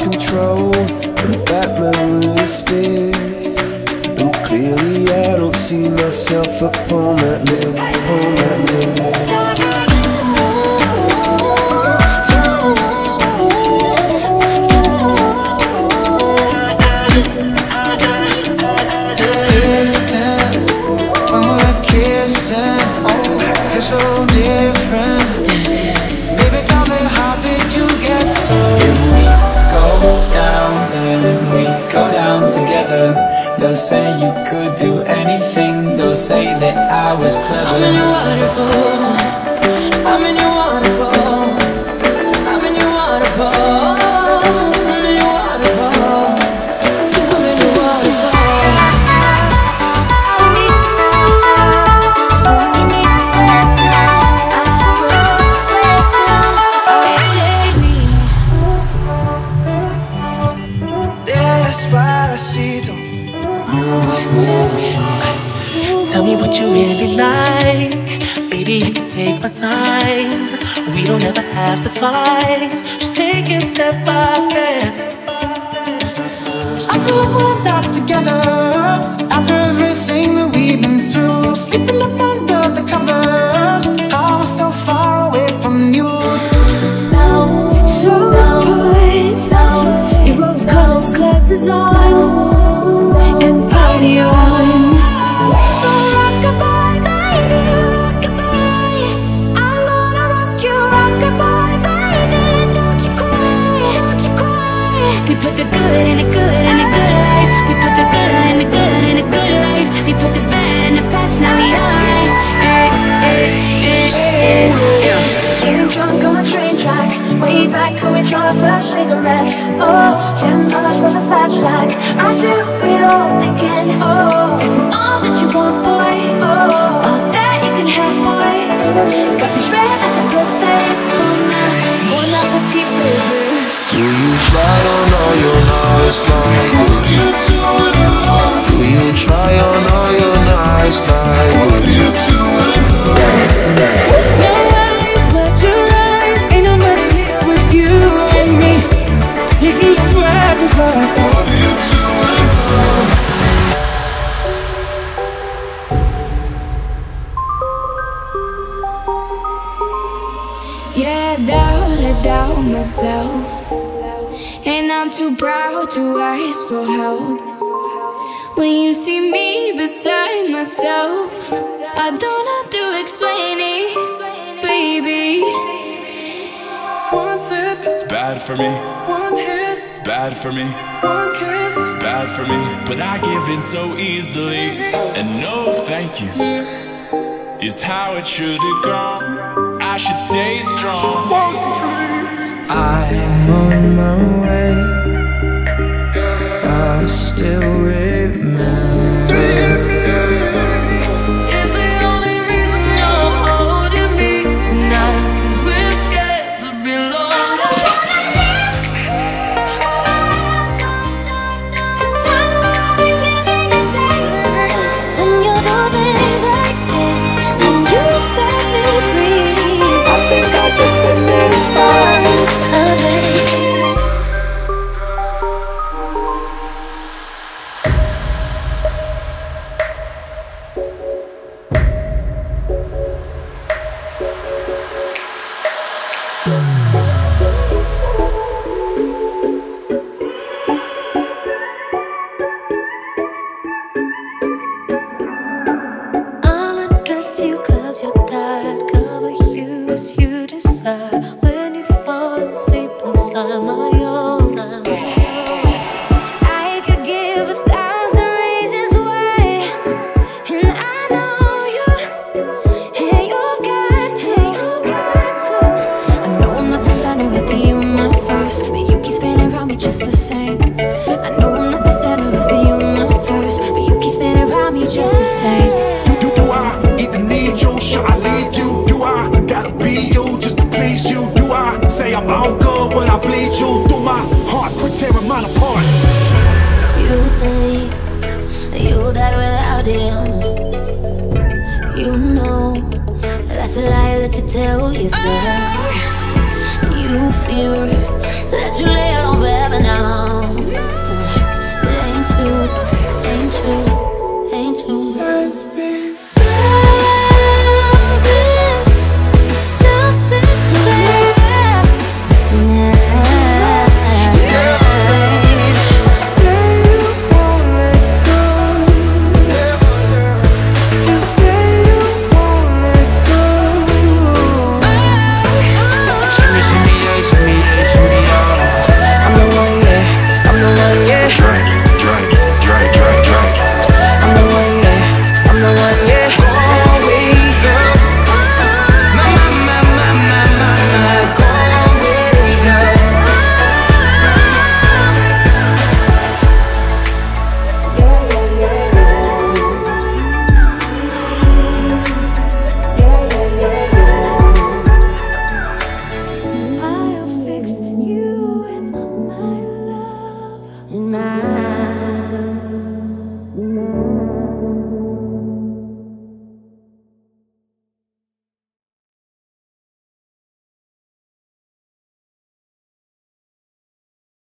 lost control, and Batman with his fist. And clearly I don't see myself upon that hill, upon that hill. They'll say you could do anything, they'll say that I was clever. I'm in your waterfall, I'm in your waterfall, I'm in your waterfall, I'm in your waterfall, I'm in your waterfall. Despacito. Tell me what you really like, baby, I can take my time. We don't ever have to fight, just take it step by step. I feel like we're not together, after everything that we've been through. Sleeping up under the covers, I was so far away from you. Now, so bright, now, your rose-colored glasses on. We put the good in the good in the good life. We put the good in the good in the good life. We put the bad in the past, now we alright. Getting drunk on a train track, way back when we drove our cigarettes. Oh, $10 was a fat sack. I do it all again. Oh, 'cause I'm all that you want, boy. Oh, all that you can have, boy. Got me spread like a buffet. Bon appetit, baby. Do you try on all your nights like? Do you try on all your nights like? No worries, let you rise. Ain't nobody here with you and me. You can drive the bus. Yeah, I doubt myself. And I'm too proud to ask for help. When you see me beside myself, I don't have to explain it, baby. One sip, bad for me. One hit, bad for me. One kiss, bad for me. But I give in so easily, and no thank you is how it should have gone. I should stay strong. I'm on my way, I still remember. It's the only reason you're holding me tonight, 'cause we're scared to be lonely. When you do things like this, then you set me free. I think I just been inspired. You 'cause you're tired, cover you as you decide. When you fall asleep inside my arms, I could give 1,000 reasons why, and I know you, and you've got to. I know I'm not the center of you, my first, but you keep spinning around me just the same. I know I'm not the center of you, my first, but you keep spinning around me just the same. Should I leave you? Do I gotta be you just to please you? Do I say I'm all good but I bleed you through my heart? Quit tearing mine apart. You think that you'll die without him? You know that's a lie that you tell yourself. You fear that you lay alone forever. for now.